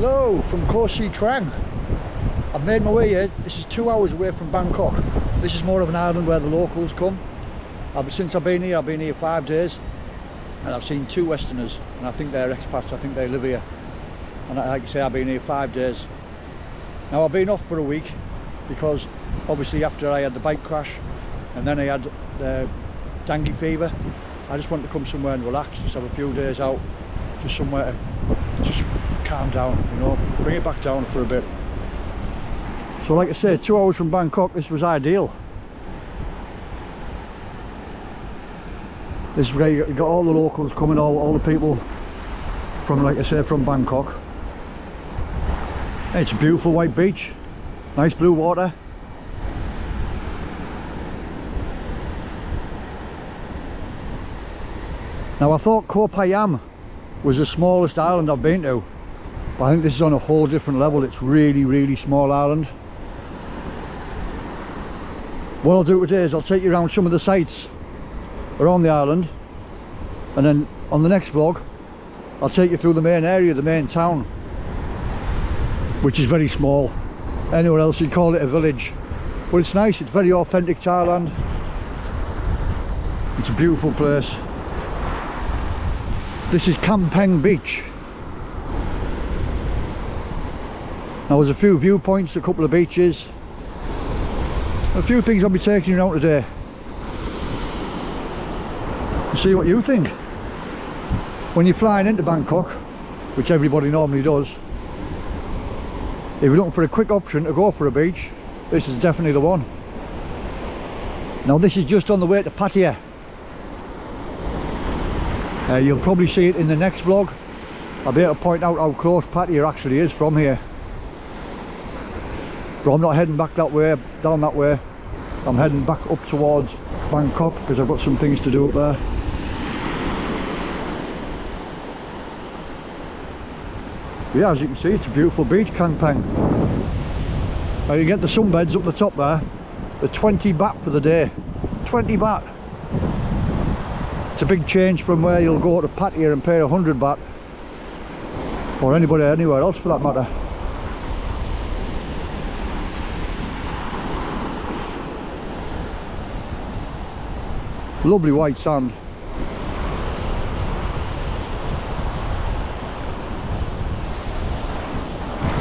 Hello from Koh Sichang. I've made my way here. This is 2 hours away from Bangkok. This is more of an island where the locals come. Since I've been here 5 days, and I've seen two Westerners, and I think they're expats. I think they live here. And like I say, I've been here 5 days. Now I've been off for a week because obviously after I had the bike crash and then I had the dengue fever, I just wanted to come somewhere and relax, just have a few days out, just somewhere to just calm down, you know, bring it back down for a bit. So like I say, 2 hours from Bangkok, this was ideal. This is where you got all the locals coming, all the people from, like I say, from Bangkok. It's a beautiful white beach, nice blue water. Now I thought Koh Phayam was the smallest island I've been to, but I think this is on a whole different level. It's really, really small island. What I'll do today is I'll take you around some of the sites around the island, and then on the next vlog I'll take you through the main area, the main town, which is very small. Anywhere else you'd call it a village, but it's nice. It's very authentic Thailand. It's a beautiful place. This is Khang Paeng Beach. Now there's a few viewpoints, a couple of beaches, a few things I'll be taking you around today. And see what you think. When you're flying into Bangkok, which everybody normally does, if you're looking for a quick option to go for a beach, this is definitely the one. Now this is just on the way to Pattaya. You'll probably see it in the next vlog. I'll be able to point out how close Pattaya actually is from here. But I'm not heading back that way, down that way. I'm heading back up towards Bangkok because I've got some things to do up there. Yeah, as you can see, it's a beautiful beach, Khang Paeng. Now you get the sunbeds up the top there. They're 20 baht for the day. 20 baht. It's a big change from where you'll go to Pattaya and pay 100 baht, or anybody anywhere else for that matter. Lovely white sand.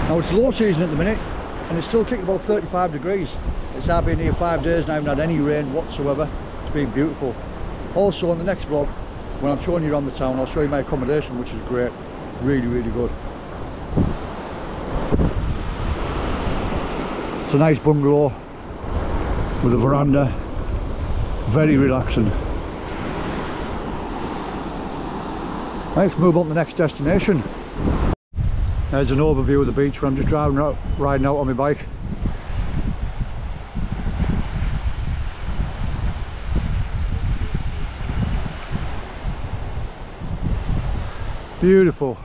Now it's low season at the minute, and it's still kicking about 35 degrees. It's I've been here 5 days and I haven't had any rain whatsoever. It's been beautiful. Also on the next vlog, when I'm showing you around the town, I'll show you my accommodation, which is great. Really, really good. It's a nice bungalow with a veranda. Very relaxing. Let's move on to the next destination. There's an overview of the beach where I'm just driving out, riding out on my bike. Beautiful.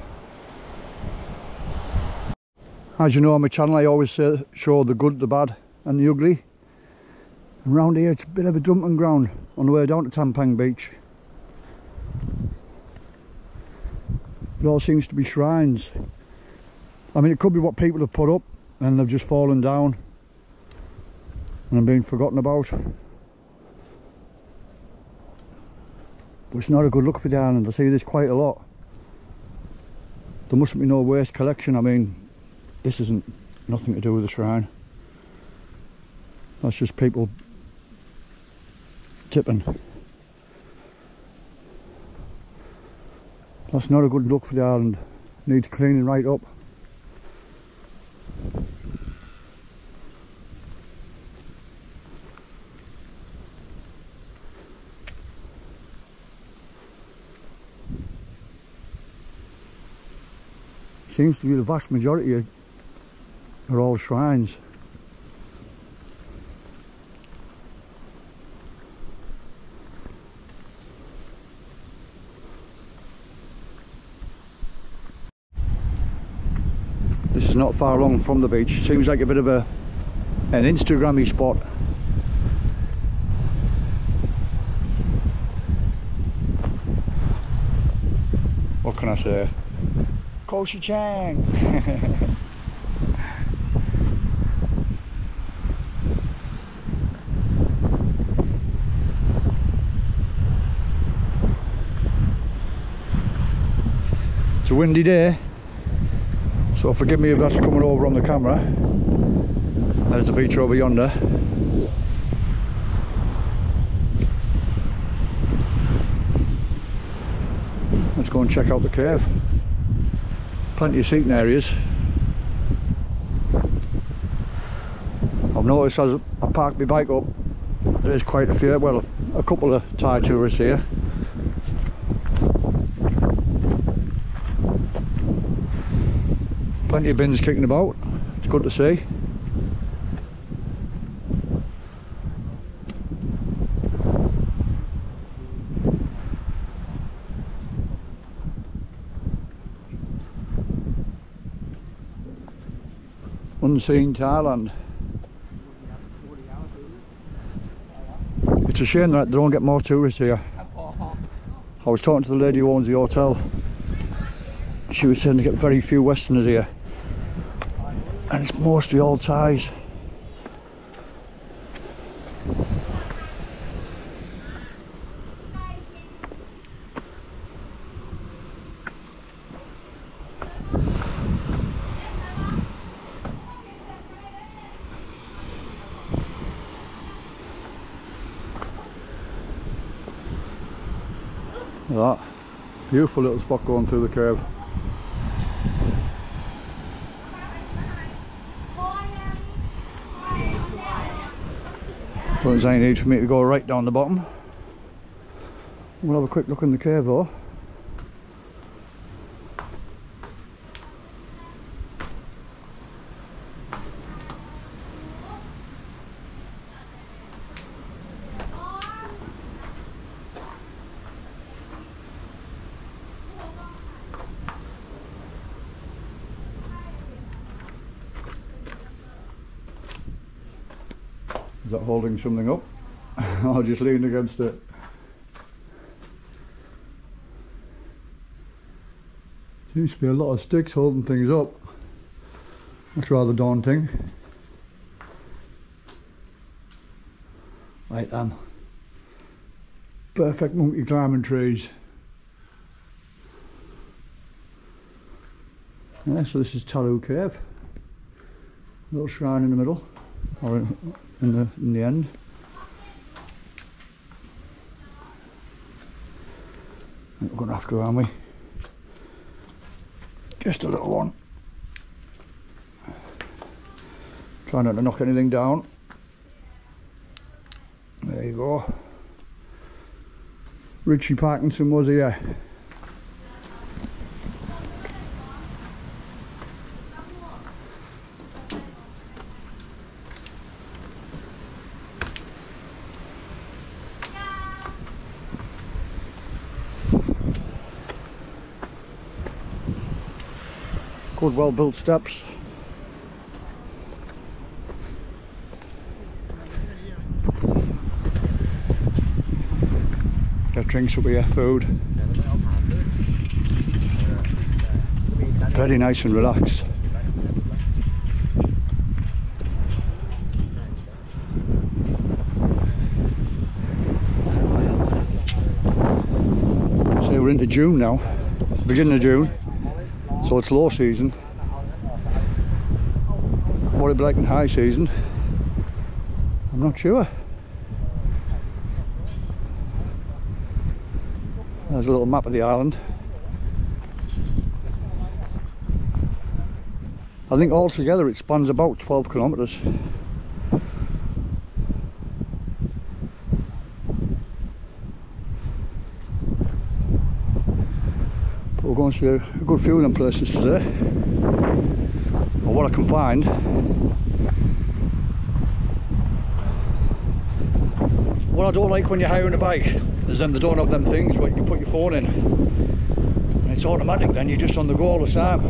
As you know on my channel, I always show the good, the bad and the ugly, and round here it's a bit of a dumping ground on the way down to Tampang Beach. It all seems to be shrines. I mean, it could be what people have put up and they've just fallen down and been forgotten about, but it's not a good look for the island. I see this quite a lot. There mustn't be no waste collection. I mean, this isn't nothing to do with the shrine. That's just people tipping. That's not a good look for the island. Needs cleaning right up. Seems to be the vast majority are all shrines. This is not far along from the beach. Seems like a bit of an Instagram-y spot. What can I say? Koh Sichang. It's a windy day, so forgive me if that's coming over on the camera. There's the beach over yonder. Let's go and check out the cave. Plenty of seating areas. I've noticed as I park my bike up, there's quite a few, well, a couple of Thai tourists here. Plenty of bins kicking about, it's good to see. Unseen Thailand. It's a shame that they don't get more tourists here. I was talking to the lady who owns the hotel. She was saying they get very few Westerners here. And it's mostly all Thais. That beautiful little spot going through the curve. Well, there's any need for me to go right down the bottom. We'll have a quick look in the cave though. Is that holding something up? I'll just lean against it. Seems to be a lot of sticks holding things up. That's rather daunting. Right then. Perfect monkey climbing trees. Yeah, so this is Tallow Cave. Little shrine in the middle. Or in the end. We're going to have to, aren't we? Just a little one. Try not to knock anything down. There you go. Richie Parkinson was here. Good, well built steps. Got drinks up here, food. Very nice and relaxed. So we're into June now, beginning of June. So it's low season. What it'd be like in high season, I'm not sure. There's a little map of the island. I think altogether it spans about 12 kilometres. We're going to see a good few of them places today, or what I can find. What I don't like when you're hiring a bike is them, they don't have them things where you can put your phone in, and it's automatic then, you're just on the go all the time.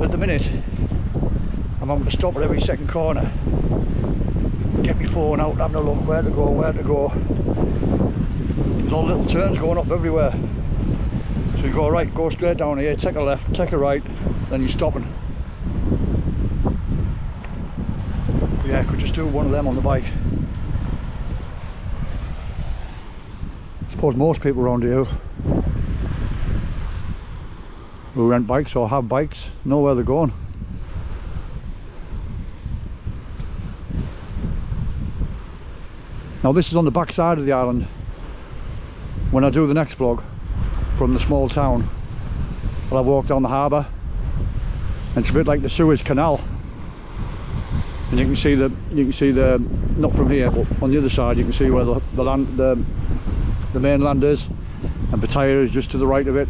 At the minute, I'm having to stop at every second corner, get my phone out and have a look where to go. There's all little turns going off everywhere. So you go right, go straight down here, take a left, take a right, then you're stopping. Yeah, I could just do one of them on the bike. I suppose most people around here who rent bikes or have bikes know where they're going. Now this is on the back side of the island. When I do the next vlog from the small town, I'll have walked down the harbour, and it's a bit like the Suez Canal, and you can see that, not from here, but on the other side you can see where the mainland is, and Pattaya is just to the right of it.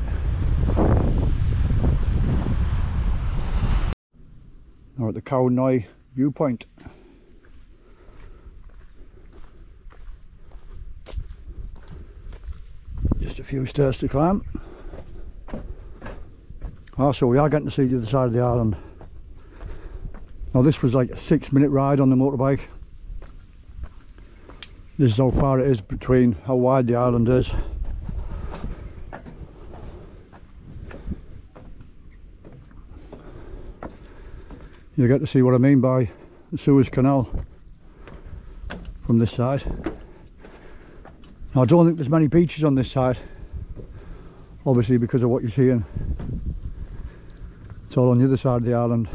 We're at the Khao Noi viewpoint. Just a few stairs to climb. Ah, so we are getting to see the other side of the island. Now this was like a 6-minute ride on the motorbike. This is how far it is between how wide the island is. You get to see what I mean by the Suez Canal from this side. Now, I don't think there's many beaches on this side, obviously because of what you're seeing. It's all on the other side of the island.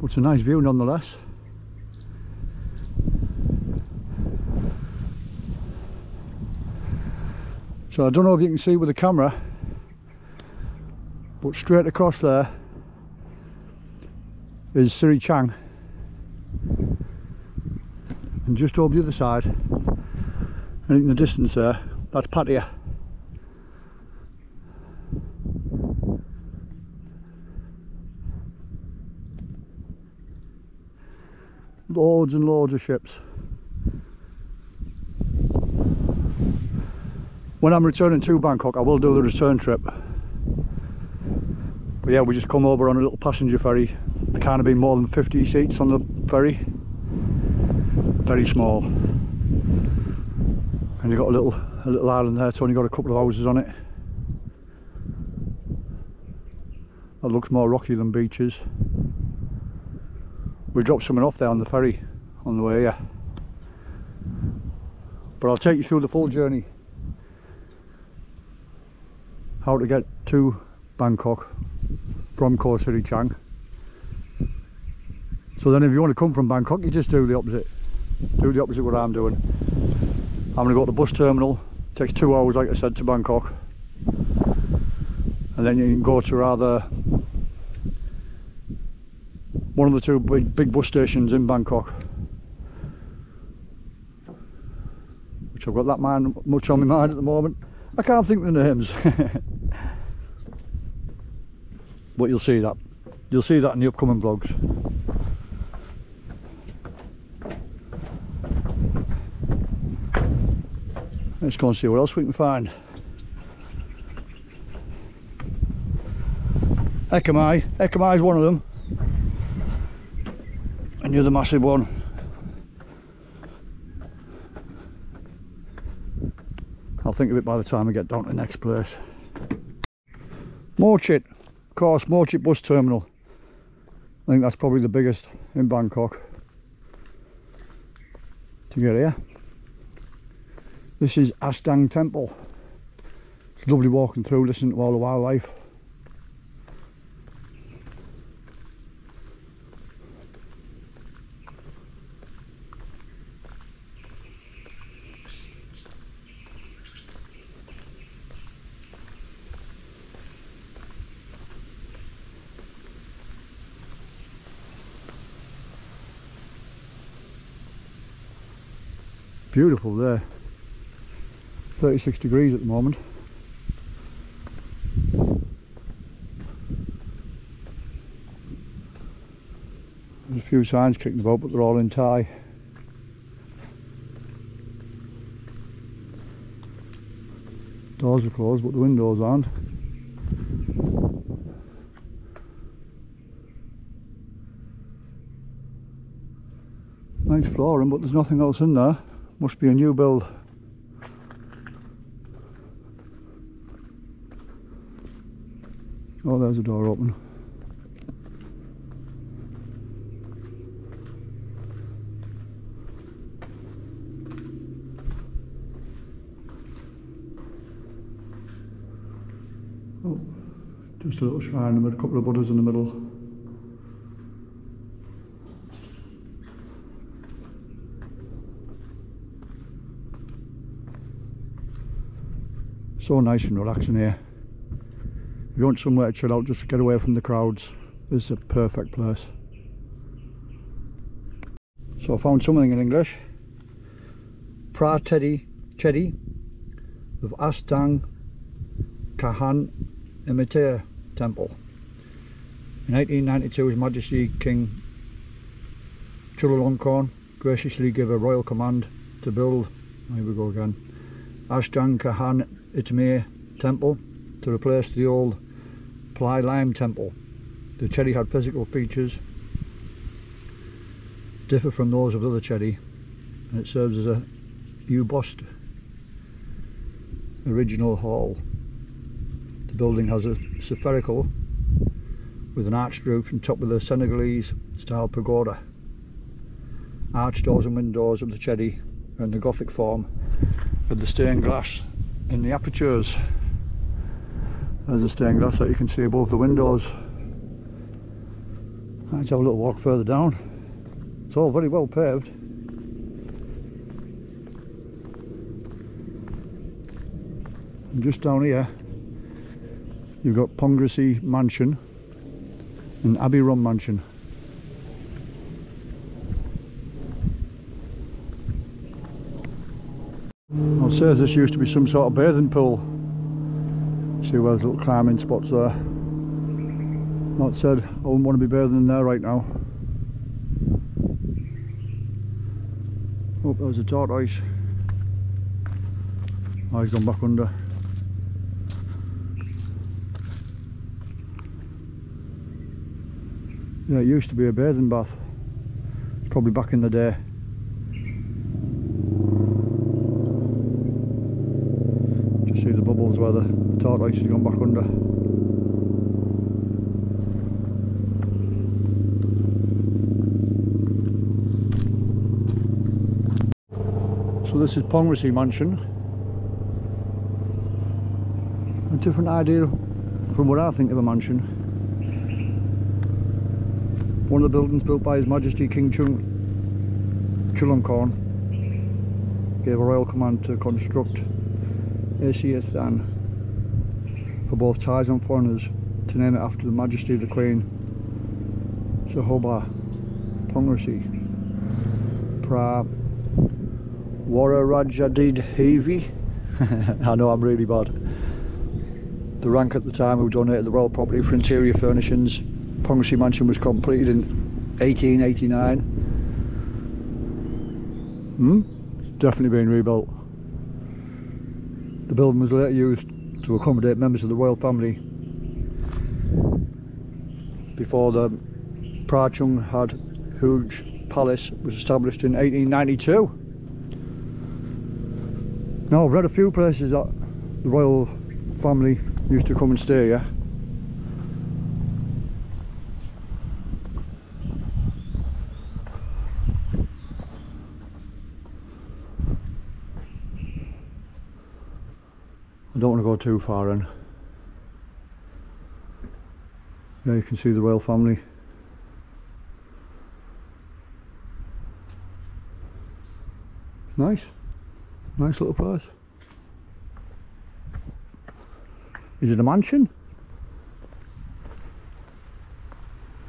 But it's a nice view nonetheless. So I don't know if you can see with the camera, but straight across there is Phra Chudadhuj, and just over the other side, and in the distance there, that's Pattaya. Loads and loads of ships. When I'm returning to Bangkok, I will do the return trip. But yeah, we just come over on a little passenger ferry. There can't have been more than 50 seats on the ferry. Very small. And you've got a little island there, it's only got a couple of houses on it. That looks more rocky than beaches. We dropped someone off there on the ferry on the way here. But I'll take you through the full journey. How to get to Bangkok from Koh Sichang. So then if you want to come from Bangkok, you just do the opposite. Do the opposite of what I'm doing. I'm going to go to the bus terminal. It takes 2 hours, like I said, to Bangkok. And then you can go to either one of the two big bus stations in Bangkok. Which I've got that much on my mind at the moment. I can't think of the names. But you'll see that. You'll see that in the upcoming vlogs. Let's go and see what else we can find. Ekamai. Ekamai is one of them. And the other massive one. I'll think of it by the time I get down to the next place. Mochit. Of course, Mochit bus terminal. I think that's probably the biggest in Bangkok. To get here. This is Asdang Temple. It's lovely walking through, listening to all the wildlife. Beautiful there. 36 degrees at the moment. There's a few signs kicking about, but they're all in Thai. Doors are closed, but the windows aren't. Nice flooring, but there's nothing else in there. Must be a new build. Oh, there's a door open. Oh, just a little shrine with a couple of Buddhas in the middle. So nice and relaxing here. If you want somewhere to chill out, just to get away from the crowds, this is a perfect place. So I found something in English. Pra Tedi Chedi of Ashtang Kahan Imitir Temple. In 1892, His Majesty King Chulalongkorn graciously gave a royal command to build, here we go again, Asdang Kahan Imitir Temple to replace the old Ply Lime Temple. The chedi had physical features differ from those of other chedi, and it serves as a U-bossed original hall. The building has a spherical with an arched roof and top with a Senegalese style pagoda. Arched doors and windows of the chedi are in the Gothic form of the stained glass in the apertures. There's a stained glass that you can see above the windows. Let's have a little walk further down. It's all very well paved. And just down here you've got Pongresi Mansion and Abbey Rum Mansion. I'll say this used to be some sort of bathing pool. See where there's little climbing spots there. That said, I wouldn't want to be bathing in there right now. Oh, there's a tortoise. Oh, he's gone back under. Yeah, it used to be a bathing bath. Probably back in the day. See the bubbles where the tortoise has gone back under. So this is Pongracy Mansion. A different idea from what I think of a mansion. One of the buildings built by His Majesty King Chulalongkorn gave a royal command to construct for both Thais and foreigners, to name it after the Majesty of the Queen Sahoba. Pongresi Pra Wararajadid Hevi. I know I'm really bad. The rank at the time who donated the royal property for interior furnishings. Pongresi Mansion was completed in 1889. It's definitely been rebuilt. The building was later used to accommodate members of the royal family before the Phra Chudadhuj Palace was established in 1892. Now I've read a few places that the royal family used to come and stay here. Don't want to go too far in. There you can see the royal family. Nice, nice little place. Is it a mansion?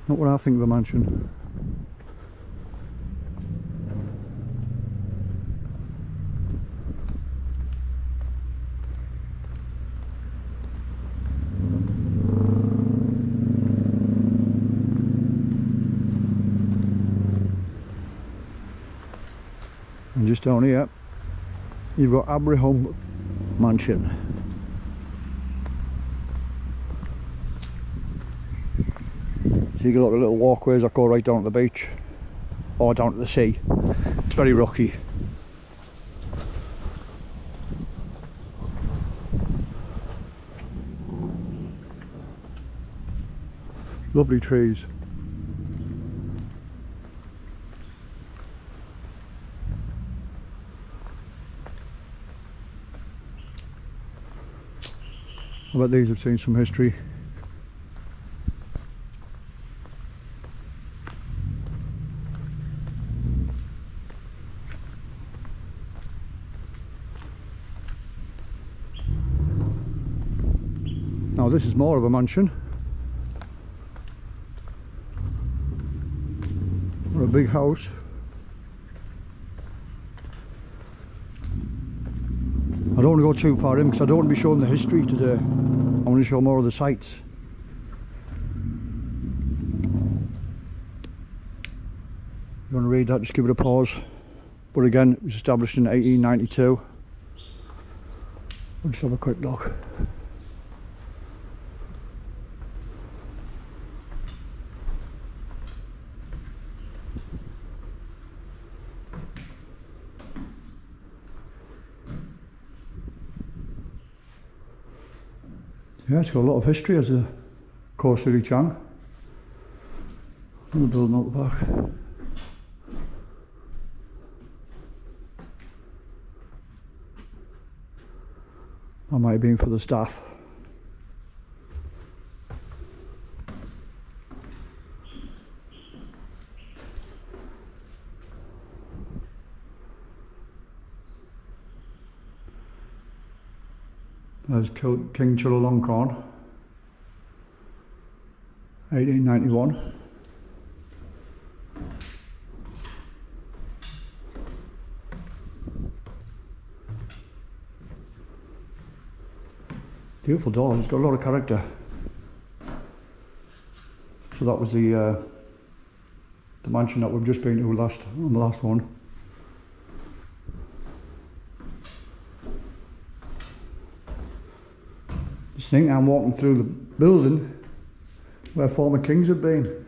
Not what I think of a mansion. And just down here, you've got Aberholm Mansion. So you got little walkways that go right down to the beach or down to the sea. It's very rocky. Lovely trees. I bet these have seen some history. Now this is more of a mansion. Or a big house. I don't want to go too far in because I don't want to be showing the history today. I want to show more of the sights. If you want to read that, just give it a pause. But again, it was established in 1892. We'll just have a quick look. Yeah, it's got a lot of history as a Koh Sichang. Another building out the back. That might have been for the staff. There's King Chulalongkorn, 1891. Beautiful door, it's got a lot of character. So that was the mansion that we've just been to on the last one. I'm walking through the building where former kings have been.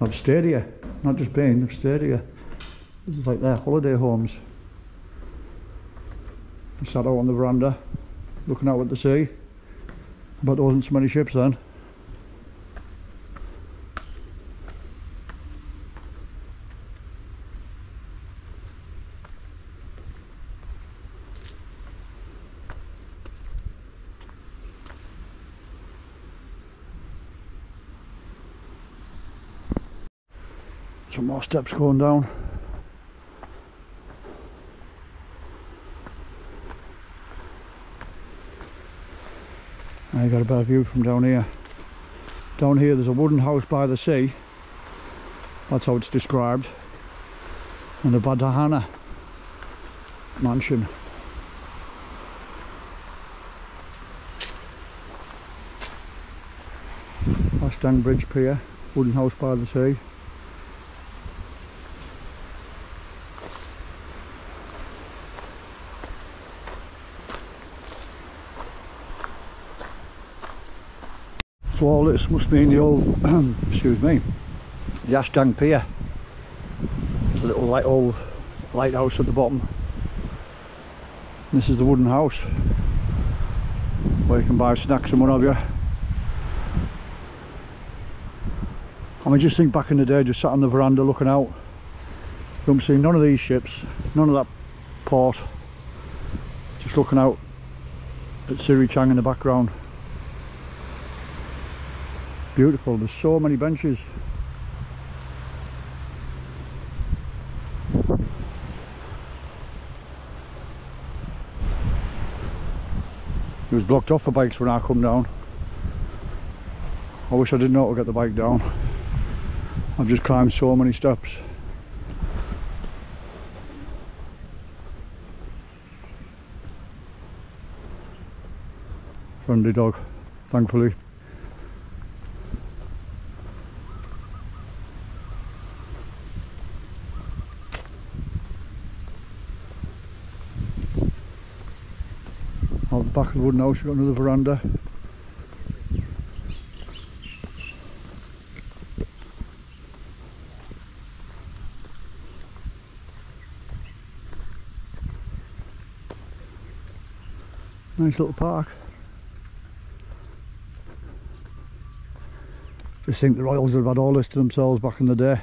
I've stayed here, not just been, I've stayed here. This is like their holiday homes. I sat out on the veranda looking out at the sea. But there wasn't so many ships then. Some more steps going down. I got a better view from down here. Down here there's a wooden house by the sea. That's how it's described. And the Vadhana Mansion. Asdang Bridge Pier, wooden house by the sea. So all this must be in the old, excuse me, the Asdang Pier. A little light old lighthouse at the bottom. And this is the wooden house where you can buy snacks and what have you. I mean, just think back in the day, just sat on the veranda looking out. You don't see none of these ships, none of that port. Just looking out at Siri Chang in the background. Beautiful, there's so many benches. It was blocked off for bikes when I come down. I wish I didn't know how to get the bike down. I've just climbed so many steps. Friendly dog, thankfully. Back of the wooden house, you've got another veranda. Nice little park. Just think the royals would have had all this to themselves back in the day.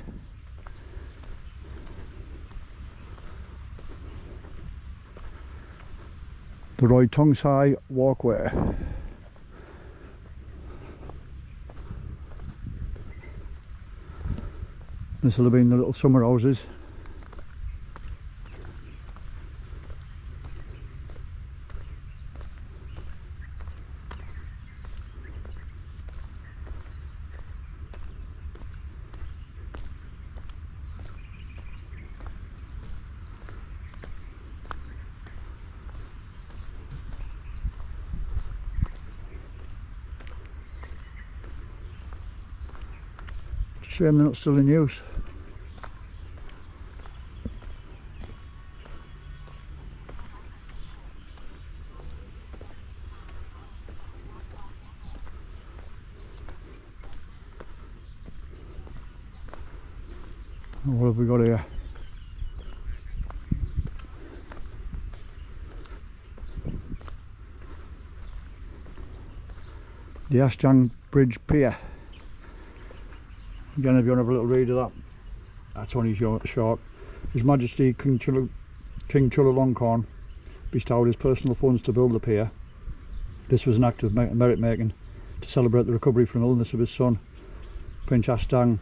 The Roy Tongsai Walkway. This will have been the little summer houses. Shame they're not still in use. Oh, what have we got here? The Asdang Bridge Pier. Again, if you want to have a little read of that, that's only short. His Majesty King Chulalongkorn bestowed his personal funds to build the pier. This was an act of merit making to celebrate the recovery from illness of his son, Prince Asdang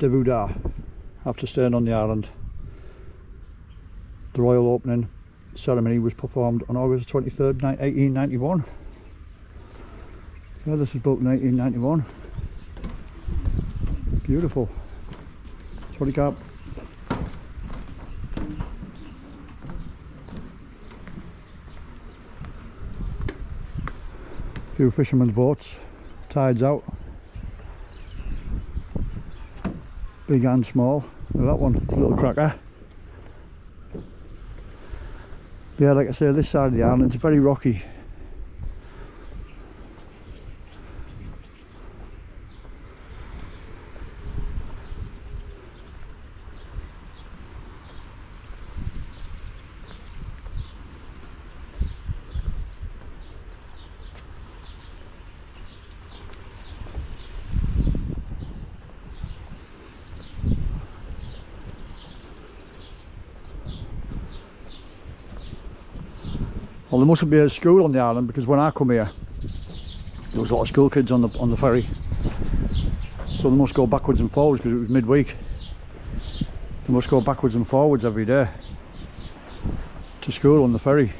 Dejavudh, after staying on the island. The royal opening ceremony was performed on August 23rd, 1891. Yeah, this was built in 1891. Beautiful. Sorry, Cap. A few fishermen's boats. Tides out. Big and small. Look at that one, it's a little cracker. Yeah, like I say, this side of the island, it's very rocky. Well, there mustn't be a school on the island, because when I come here there was a lot of school kids on the ferry, so they must go backwards and forwards because it was midweek. They must go backwards and forwards every day to school on the ferry.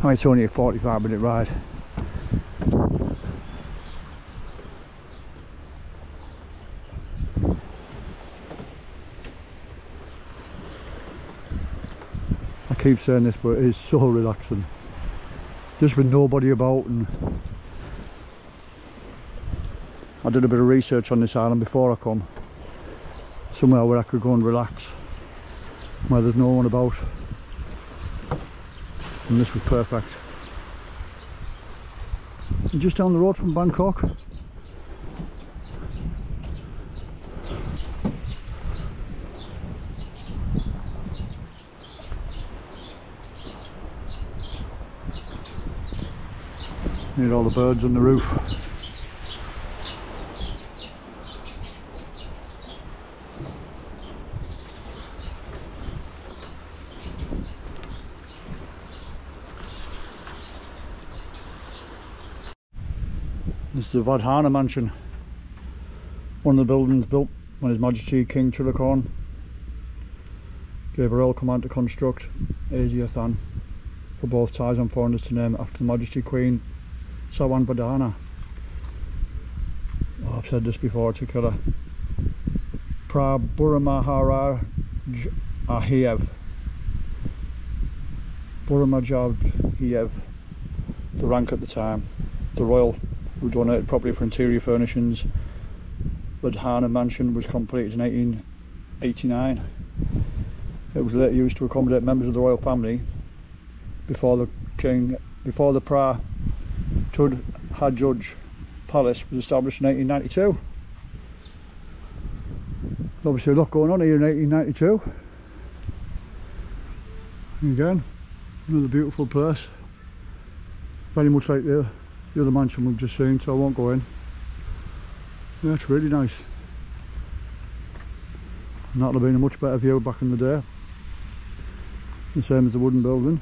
I mean, it's only a 45-minute ride. I keep saying this, but it is so relaxing, just with nobody about. And I did a bit of research on this island before I come, somewhere where I could go and relax, where there's no one about, and this was perfect. And just down the road from Bangkok, need all the birds on the roof. This is the Vadhana Mansion, one of the buildings built when His Majesty King Chulalongkorn gave a royal command to construct Asiathan for both Thais and foreigners to name after the Majesty Queen Sawan Badana. Oh, I've said this before, it's a killer. Pra Burma Maharaj Ahiev. Burma Ahiev, the rank at the time. The royal who donated property for interior furnishings. Vadhana Mansion was completed in 1889. It was later used to accommodate members of the royal family before the Phra Chudadhuj Palace was established in 1892. There's obviously a lot going on here in 1892. And again, another beautiful place, very much like the the other mansion we've just seen, so I won't go in. Yeah, it's really nice. And that would have been a much better view back in the day. The same as the wooden building.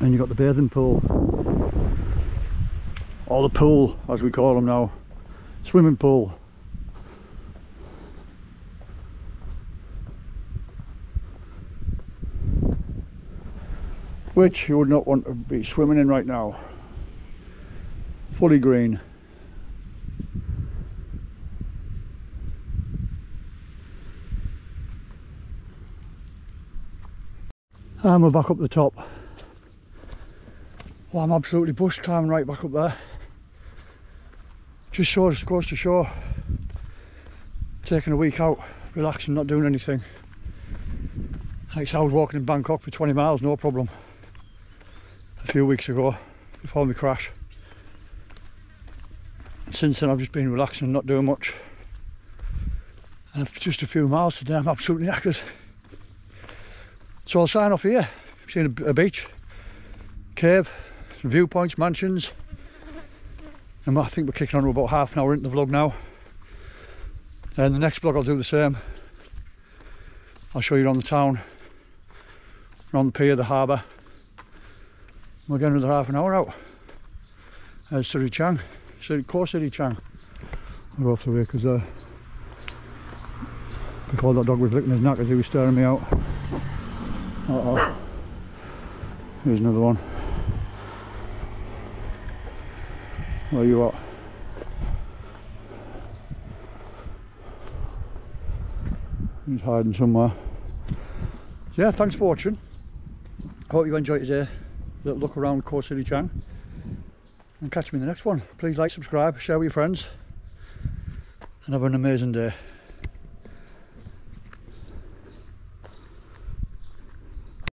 And you've got the bathing pool. Or the pool, as we call them now. Swimming pool. Which you would not want to be swimming in right now. Fully green. And we're back up the top. Well, I'm absolutely bush climbing right back up there. Just shows, goes to show, taking a week out, relaxing, not doing anything. Like I was walking in Bangkok for 20 miles, no problem. A few weeks ago, before my crash. Since then I've just been relaxing and not doing much. And after just a few miles today I'm absolutely knackered. So I'll sign off here. I've seen a beach, cave, some viewpoints, mansions. And I think we're kicking on to about half an hour into the vlog now. And the next vlog I'll do the same. I'll show you around the town, around the pier, the harbour. We're getting another half an hour out. There's Koh Sichang. Koh Sichang. I'll go through here because before that dog was licking his knackers, he was staring me out. Uh-oh. Here's another one. Where you at? He's hiding somewhere. So yeah, thanks for watching. I hope you enjoyed today. Little look around Koh Sichang. And catch me in the next one. Please like, subscribe, share with your friends. And have an amazing day.